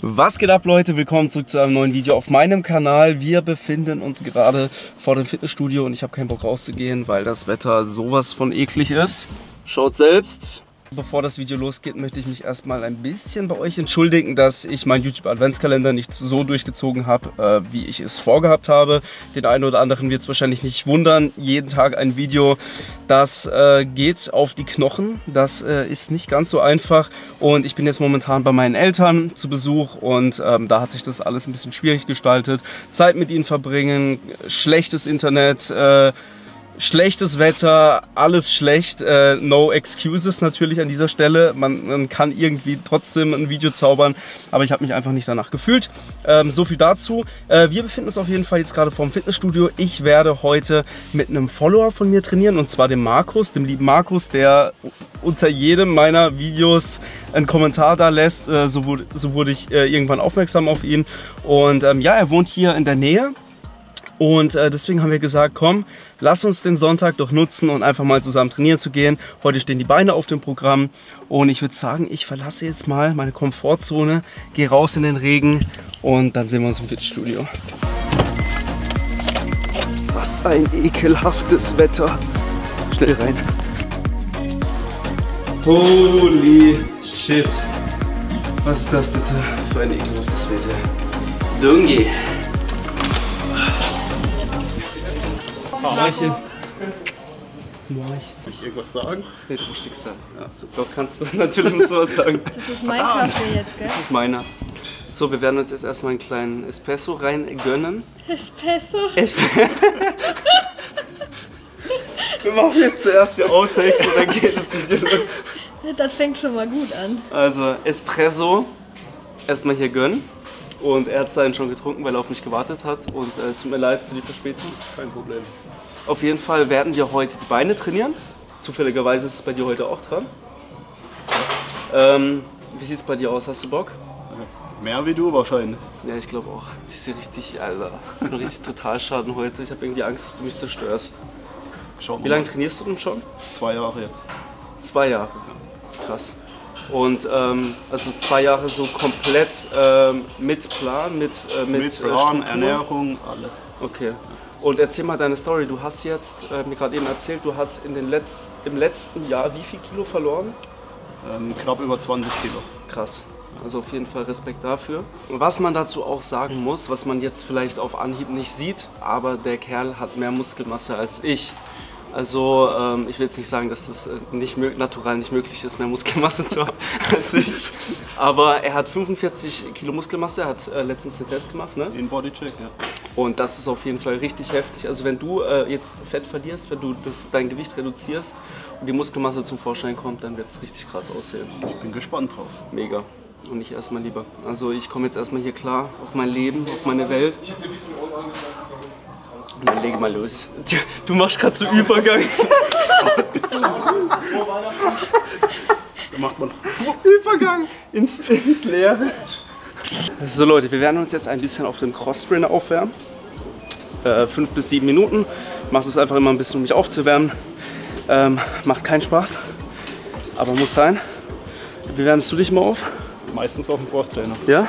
Was geht ab, Leute? Willkommen zurück zu einem neuen Video auf meinem Kanal. Wir befinden uns gerade vor dem Fitnessstudio und ich habe keinen Bock rauszugehen, weil das Wetter sowas von eklig ist. Schaut selbst. Bevor das Video losgeht, möchte ich mich erstmal ein bisschen bei euch entschuldigen, dass ich meinen YouTube-Adventskalender nicht so durchgezogen habe, wie ich es vorgehabt habe. Den einen oder anderen wird es wahrscheinlich nicht wundern. Jeden Tag ein Video, das geht auf die Knochen. Das ist nicht ganz so einfach. Und ich bin jetzt momentan bei meinen Eltern zu Besuch und da hat sich das alles ein bisschen schwierig gestaltet. Zeit mit ihnen verbringen, schlechtes Internet, schlechtes Wetter, alles schlecht, no excuses natürlich an dieser Stelle. Man kann irgendwie trotzdem ein Video zaubern, aber ich habe mich einfach nicht danach gefühlt. So viel dazu. Wir befinden uns auf jeden Fall jetzt gerade vor dem Fitnessstudio. Ich werde heute mit einem Follower von mir trainieren, und zwar dem Markus, dem lieben Markus, der unter jedem meiner Videos einen Kommentar da lässt. So wurde ich irgendwann aufmerksam auf ihn. Und ja, er wohnt hier in der Nähe. Und deswegen haben wir gesagt, komm, lass uns den Sonntag doch nutzen und einfach mal zusammen trainieren zu gehen. Heute stehen die Beine auf dem Programm und ich würde sagen, ich verlasse jetzt mal meine Komfortzone, gehe raus in den Regen und dann sehen wir uns im Fitnessstudio. Was ein ekelhaftes Wetter. Schnell rein. Holy shit. Was ist das bitte für ein ekelhaftes Wetter? Dungi. Moin. Kann ich irgendwas sagen? Nee, du musst nichts sagen. Ja, super. Doch, kannst du. Natürlich musst du was sagen. Das ist mein Kaffee jetzt, gell? Das ist meiner. So, wir werden uns jetzt erstmal einen kleinen Espresso reingönnen. Espresso? Espresso. Wir machen jetzt zuerst die Outtakes und dann geht das Video los. Das fängt schon mal gut an. Also, Espresso erstmal hier gönnen. Und er hat seinen schon getrunken, weil er auf mich gewartet hat. Und es tut mir leid für die Verspätung. Kein Problem. Auf jeden Fall werden wir heute die Beine trainieren. Zufälligerweise ist es bei dir heute auch dran. Wie sieht es bei dir aus? Hast du Bock? Mehr wie du wahrscheinlich. Ja, ich glaube auch. Ich sehe richtig, Alter, richtig Totalschaden heute. Ich habe irgendwie Angst, dass du mich zerstörst. Schau mal. Wie lange trainierst du denn schon? 2 Jahre jetzt. 2 Jahre? Krass. Und also 2 Jahre so komplett mit Plan, mit Plan, Ernährung, alles. Okay. Und erzähl mal deine Story. Du hast jetzt, mir gerade eben erzählt, du hast im letzten Jahr wie viel Kilo verloren? Knapp über 20 Kilo. Krass. Also auf jeden Fall Respekt dafür. Was man dazu auch sagen muss, was man jetzt vielleicht auf Anhieb nicht sieht, aber der Kerl hat mehr Muskelmasse als ich. Also ich will jetzt nicht sagen, dass das nicht möglich ist, mehr Muskelmasse zu haben als ich. Aber er hat 45 Kilo Muskelmasse, er hat letztens den Test gemacht, ne? In Bodycheck, ja. Und das ist auf jeden Fall richtig heftig. Also wenn du jetzt Fett verlierst, wenn du dein Gewicht reduzierst und die Muskelmasse zum Vorschein kommt, dann wird es richtig krass aussehen. Ich bin gespannt drauf. Mega. Und ich erstmal lieber. Also ich komme jetzt erstmal hier klar auf mein Leben, auf meine Welt. Ich habe ein bisschen dann leg mal los. Du machst gerade so Übergang. Was bist du? Da macht man Übergang ins Leere. So Leute, wir werden uns jetzt ein bisschen auf dem Crosstrainer aufwärmen. 5 bis 7 Minuten. Macht es einfach immer ein bisschen, um mich aufzuwärmen. Macht keinen Spaß, aber muss sein. Wie wärmst du dich mal auf? Meistens auf dem Crosstrainer. Ja?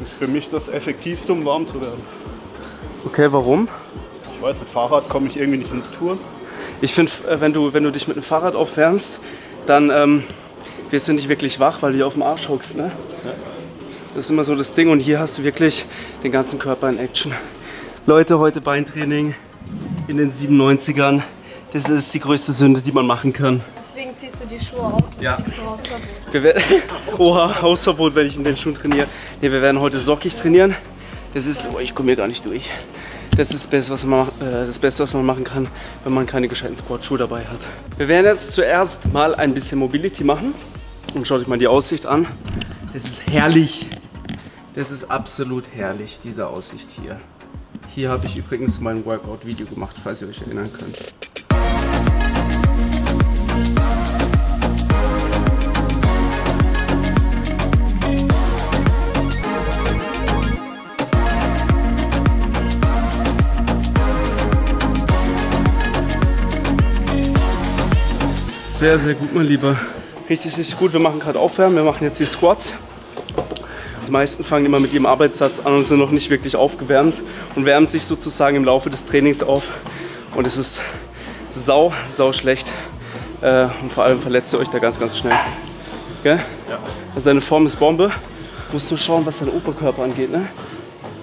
Das ist für mich das Effektivste, um warm zu werden. Okay, warum? Ich weiß, mit Fahrrad komme ich irgendwie nicht in die Tour. Ich finde, wenn du dich mit dem Fahrrad aufwärmst, dann wirst du nicht wirklich wach, weil du hier auf dem Arsch hockst, ne? Ja. Das ist immer so das Ding und hier hast du wirklich den ganzen Körper in Action. Leute, heute Beintraining in den 97ern. Das ist die größte Sünde, die man machen kann. Deswegen ziehst du die Schuhe aus und ja. Kriegst du Hausverbot. Oha, Hausverbot, wenn ich in den Schuhen trainiere. Ne, wir werden heute sockig trainieren. Das ist, oh, ich komme hier gar nicht durch. Das ist das Beste, was man machen kann, wenn man keine gescheiten Sportschuhe dabei hat. Wir werden jetzt zuerst mal ein bisschen Mobility machen. Und schaut euch mal die Aussicht an. Das ist herrlich. Das ist absolut herrlich, diese Aussicht hier. Hier habe ich übrigens mein Workout-Video gemacht, falls ihr euch erinnern könnt. Sehr, sehr gut, mein Lieber. Richtig, richtig gut. Wir machen gerade Aufwärmen. Wir machen jetzt die Squats. meisten fangen immer mit ihrem Arbeitssatz an und sind noch nicht wirklich aufgewärmt und wärmen sich sozusagen im Laufe des Trainings auf. Und es ist sau schlecht. Und vor allem verletzt ihr euch da ganz schnell. Gell? Ja. Also deine Form ist Bombe. Du musst nur schauen, was dein Oberkörper angeht, ne?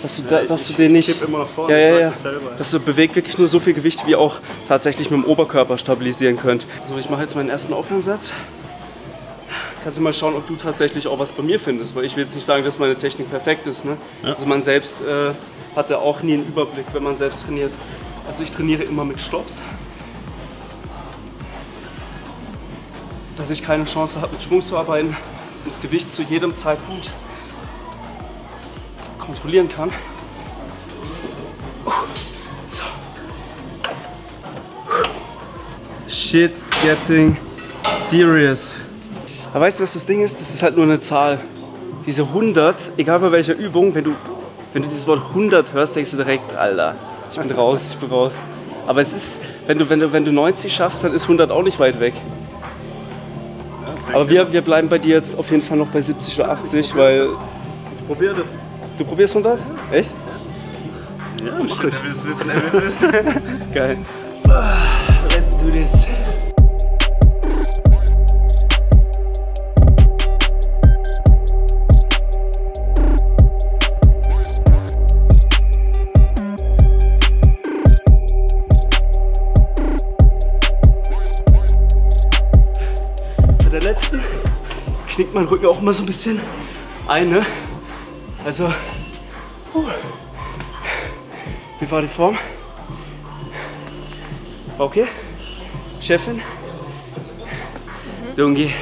Dass du, ja, dass du den nicht... Ich kipp immer nach vorne, ja. Das selber, ja. Dass du bewegt wirklich nur so viel Gewicht, wie auch tatsächlich mit dem Oberkörper stabilisieren könnt. So, ich mache jetzt meinen ersten Aufwärmsatz. Kannst du mal schauen, ob du tatsächlich auch was bei mir findest, weil ich will jetzt nicht sagen, dass meine Technik perfekt ist, ne? Ja. Also man selbst hat da auch nie einen Überblick, wenn man selbst trainiert. Also ich trainiere immer mit Stops. Dass ich keine Chance habe, mit Schwung zu arbeiten und das Gewicht zu jedem Zeitpunkt kontrollieren kann. So. Shit's getting serious. Aber weißt du, was das Ding ist? Das ist halt nur eine Zahl. Diese 100, egal bei welcher Übung, wenn du dieses Wort 100 hörst, denkst du direkt, Alter, ich bin raus, ich bin raus. Aber es ist, wenn du 90 schaffst, dann ist 100 auch nicht weit weg. Aber wir bleiben bei dir jetzt auf jeden Fall noch bei 70 oder 80, weil... Ich probiere das. Du probierst 100? Echt? Ja, mach ich. Er will es wissen. Geil. Let's do this. Bei der letzten knickt mein Rücken auch immer so ein bisschen ein, ne? Also, wie war die Form? War okay? Chefin? Mhm. Dungi. Ich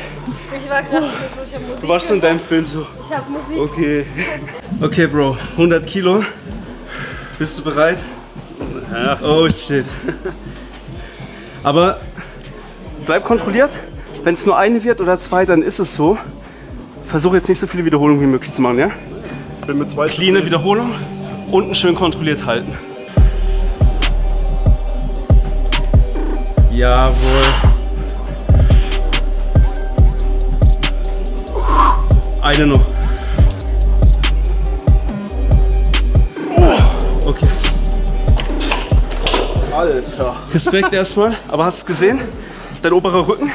war gerade mit solcher Musik. Du warst so in deinem Film so. Ich hab Musik. Okay. Okay, Bro. 100 Kilo. Bist du bereit? Ja. Oh, shit. Aber bleib kontrolliert. Wenn es nur eine wird oder zwei, dann ist es so. Versuche jetzt nicht so viele Wiederholungen wie möglich zu machen, ja? Ich bin mit zwei. Cleane Wiederholung, unten schön kontrolliert halten. Jawohl. Eine noch. Oh, okay. Alter. Respekt erstmal, aber hast du es gesehen? Dein oberer Rücken?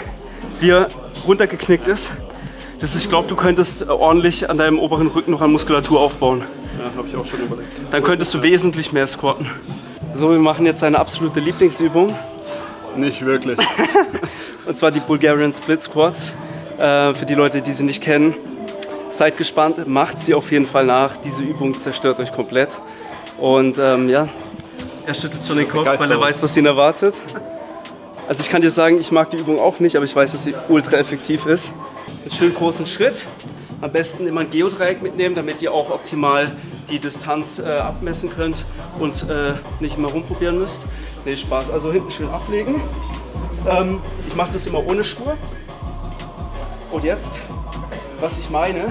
Wie er runtergeknickt ist. Das ist, ich glaube, du könntest ordentlich an deinem oberen Rücken noch an Muskulatur aufbauen. Ja, habe ich auch schon überlegt. Dann könntest du wesentlich mehr squatten. So, wir machen jetzt eine absolute Lieblingsübung. Nicht wirklich. Und zwar die Bulgarian Split Squats. Für die Leute, die sie nicht kennen, seid gespannt, macht sie auf jeden Fall nach. Diese Übung zerstört euch komplett. Und ja, er schüttelt schon den Kopf, weil er weiß, was ihn erwartet. Also ich kann dir sagen, ich mag die Übung auch nicht, aber ich weiß, dass sie ultra effektiv ist. Einen schönen großen Schritt. Am besten immer ein Geodreieck mitnehmen, damit ihr auch optimal die Distanz abmessen könnt und nicht immer rumprobieren müsst. Nee, Spaß. Also hinten schön ablegen. Ich mache das immer ohne Schuhe. Und jetzt, was ich meine,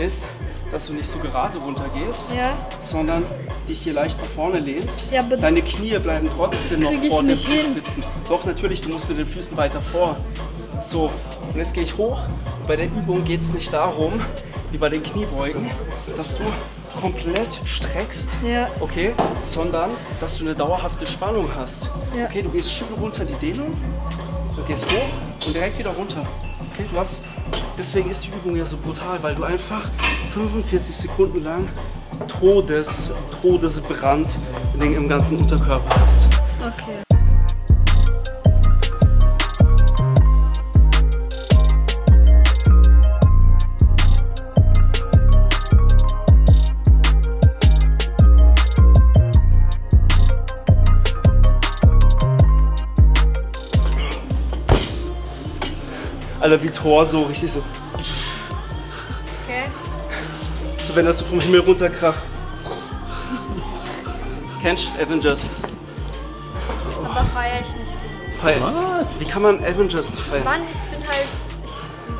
ist, dass du nicht so gerade runtergehst, ja, sondern dich hier leicht nach vorne lehnst. Ja, aber deine Knie bleiben trotzdem noch vor den Fußspitzen. Doch, natürlich, du musst mit den Füßen weiter vor. So, und jetzt gehe ich hoch. Bei der Übung geht es nicht darum, wie bei den Kniebeugen, dass du komplett streckst, ja, okay, sondern dass du eine dauerhafte Spannung hast. Ja. Okay, du gehst schön runter die Dehnung, du gehst hoch und direkt wieder runter. Okay, du hast... Deswegen ist die Übung ja so brutal, weil du einfach 45 Sekunden lang Todesbrand im ganzen Unterkörper hast. Okay. Alter, wie Thor, so richtig so. Okay. So, wenn das so vom Himmel runterkracht. Kennst du Avengers? Aber feiere ich nicht so. Feiern? Was? Wie kann man Avengers nicht feiern? Mann, ich bin halt...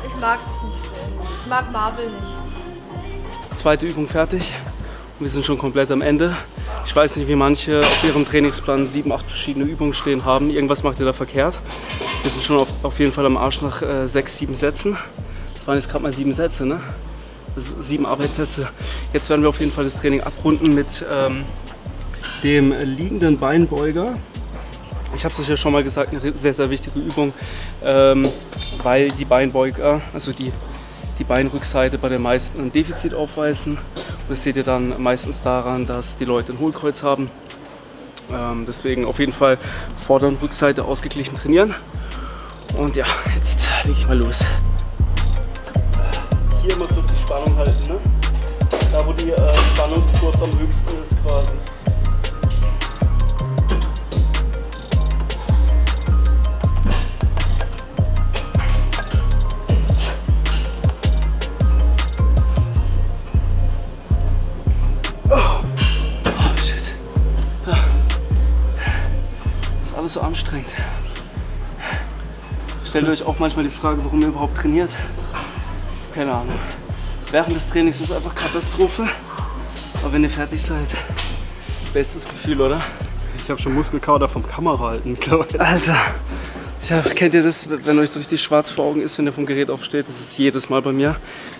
Ich mag das nicht so. Ich mag Marvel nicht. Zweite Übung fertig. Und wir sind schon komplett am Ende. Ich weiß nicht, wie manche auf ihrem Trainingsplan 7, 8 verschiedene Übungen stehen haben. Irgendwas macht ihr da verkehrt. Wir sind schon auf jeden Fall am Arsch nach 6, 7 Sätzen. Das waren jetzt gerade mal 7 Sätze, ne? also 7 Arbeitssätze. Jetzt werden wir auf jeden Fall das Training abrunden mit dem liegenden Beinbeuger. Ich habe es euch ja schon mal gesagt, eine sehr, sehr wichtige Übung, weil die Beinbeuger, also die Beinrückseite bei den meisten ein Defizit aufweisen. Das seht ihr dann meistens daran, dass die Leute ein Hohlkreuz haben. Deswegen auf jeden Fall Vorder- und Rückseite ausgeglichen trainieren. Und ja, jetzt lege ich mal los. Hier immer kurz die Spannung halten, ne? Da wo die Spannungskurve am höchsten ist quasi. So anstrengend. Stellt euch auch manchmal die Frage, warum ihr überhaupt trainiert. Keine Ahnung. Während des Trainings ist es einfach Katastrophe. Aber wenn ihr fertig seid, bestes Gefühl, oder? Ich habe schon Muskelkater vom Kamerahalten, glaube ich. Alter, kennt ihr das, wenn euch so richtig schwarz vor Augen ist, wenn ihr vom Gerät aufsteht? Das ist jedes Mal bei mir.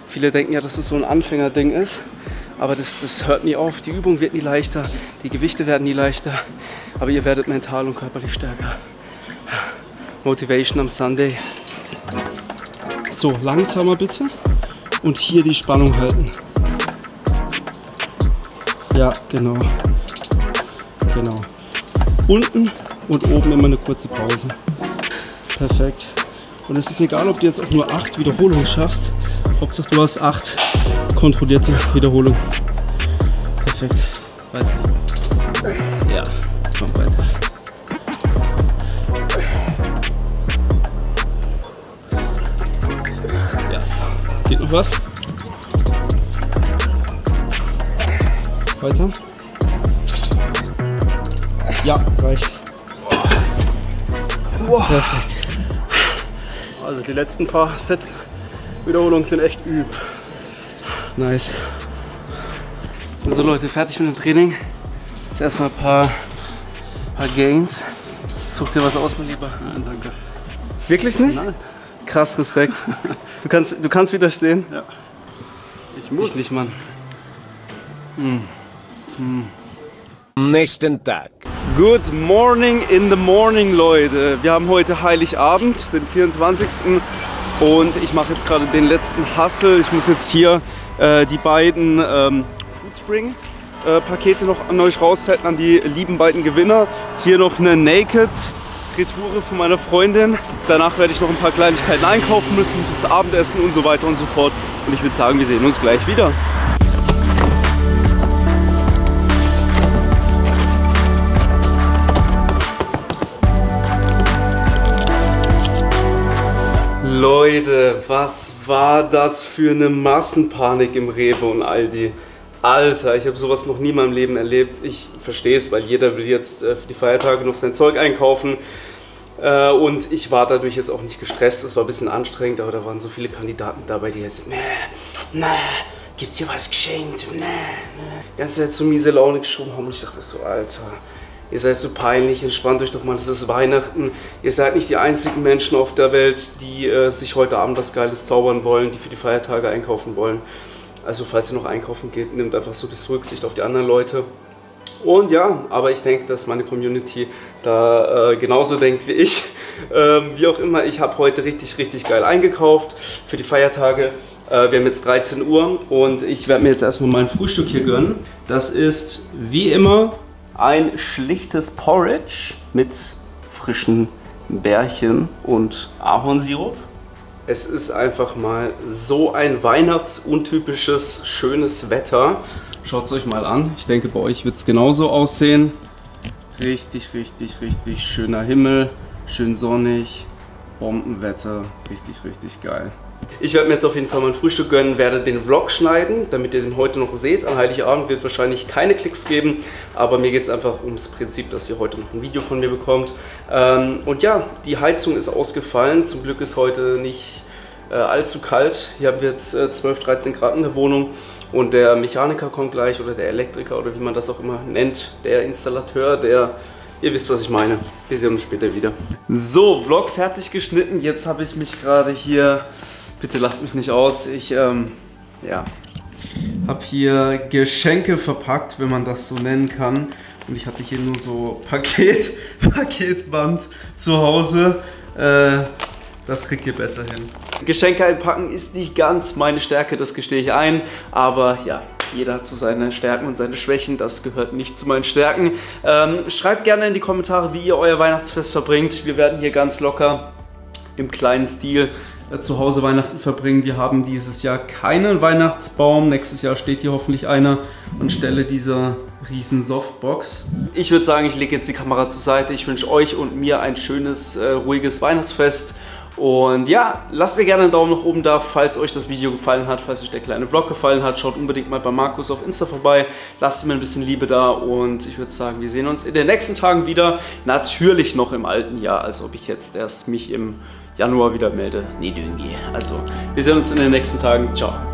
Viele denken ja, dass das so ein Anfängerding ist. Aber das hört nie auf. Die Übung wird nie leichter, die Gewichte werden nie leichter, aber ihr werdet mental und körperlich stärker. Motivation am Sunday. So, langsamer bitte und hier die Spannung halten. Ja, genau. Genau. Unten und oben immer eine kurze Pause. Perfekt. Und es ist egal, ob du jetzt auch nur 8 Wiederholungen schaffst. Hauptsache du hast 8 kontrollierte Wiederholungen. Perfekt. Weiter. Ja, komm weiter. Ja. Geht noch was? Weiter. Ja, reicht. Wow. Perfekt. Also die letzten paar Sets Wiederholungen sind echt üb. Nice. So Leute, fertig mit dem Training. Jetzt erstmal ein paar Gains. Such dir was aus, mein Lieber. Nein, danke. Wirklich nicht? Nein. Krass, Respekt. Du kannst widerstehen? Ja. Ich muss. Ich nicht, Mann. Nächsten Tag. Good morning in the morning, Leute. Wir haben heute Heiligabend, den 24. Und ich mache jetzt gerade den letzten Hustle. Ich muss jetzt hier die beiden Foodspring-Pakete noch an euch raushalten, an die lieben beiden Gewinner. Hier noch eine Naked-Retoure von meiner Freundin. Danach werde ich noch ein paar Kleinigkeiten einkaufen müssen fürs Abendessen und so weiter und so fort. Und ich würde sagen, wir sehen uns gleich wieder. Leute, was war das für eine Massenpanik im Rewe und Aldi? Alter, ich habe sowas noch nie in meinem Leben erlebt. Ich verstehe es, weil jeder will jetzt für die Feiertage noch sein Zeug einkaufen. Und ich war dadurch jetzt auch nicht gestresst. Es war ein bisschen anstrengend, aber da waren so viele Kandidaten dabei, die jetzt... gibt's hier was geschenkt? Die ganze Zeit so miese Laune geschoben haben und ich dachte so, Alter... Ihr seid so peinlich, entspannt euch doch mal, es ist Weihnachten. Ihr seid nicht die einzigen Menschen auf der Welt, die sich heute Abend was Geiles zaubern wollen, die für die Feiertage einkaufen wollen. Also falls ihr noch einkaufen geht, nehmt einfach so ein bisschen Rücksicht auf die anderen Leute. Und ja, aber ich denke, dass meine Community da genauso denkt wie ich. Wie auch immer, ich habe heute richtig, richtig geil eingekauft für die Feiertage. Wir haben jetzt 13 Uhr und ich werde mir jetzt erstmal mein Frühstück hier gönnen. Das ist wie immer... ein schlichtes Porridge mit frischen Beerchen und Ahornsirup. Es ist einfach mal so ein weihnachtsuntypisches, schönes Wetter. Schaut es euch mal an. Ich denke, bei euch wird es genauso aussehen. Richtig, richtig, richtig schöner Himmel. Schön sonnig. Bombenwetter. Richtig, richtig geil. Ich werde mir jetzt auf jeden Fall mein Frühstück gönnen, werde den Vlog schneiden, damit ihr den heute noch seht. An Heiligabend wird wahrscheinlich keine Klicks geben, aber mir geht es einfach ums Prinzip, dass ihr heute noch ein Video von mir bekommt. Und ja, die Heizung ist ausgefallen. Zum Glück ist heute nicht allzu kalt. Hier haben wir jetzt 12, 13 Grad in der Wohnung und der Mechaniker kommt gleich oder der Elektriker oder wie man das auch immer nennt, der Installateur, der... Ihr wisst, was ich meine. Wir sehen uns später wieder. So, Vlog fertig geschnitten. Jetzt habe ich mich gerade hier... Bitte lacht mich nicht aus. Ich ja, habe hier Geschenke verpackt, wenn man das so nennen kann. Und ich hatte hier nur so Paketband zu Hause. Das kriegt ihr besser hin. Geschenke einpacken ist nicht ganz meine Stärke, das gestehe ich ein. Aber ja, jeder hat so seine Stärken und seine Schwächen. Das gehört nicht zu meinen Stärken. Schreibt gerne in die Kommentare, wie ihr euer Weihnachtsfest verbringt. Wir werden hier ganz locker im kleinen Stil zu Hause Weihnachten verbringen. Wir haben dieses Jahr keinen Weihnachtsbaum. Nächstes Jahr steht hier hoffentlich einer anstelle dieser riesen Softbox. Ich würde sagen, ich lege jetzt die Kamera zur Seite. Ich wünsche euch und mir ein schönes, ruhiges Weihnachtsfest. Und ja, lasst mir gerne einen Daumen nach oben da, falls euch das Video gefallen hat, falls euch der kleine Vlog gefallen hat. Schaut unbedingt mal bei Markus auf Insta vorbei, lasst mir ein bisschen Liebe da und ich würde sagen, wir sehen uns in den nächsten Tagen wieder. Natürlich noch im alten Jahr, als ob ich jetzt erst mich im Januar wieder melde. Nee, irgendwie. Also, wir sehen uns in den nächsten Tagen. Ciao.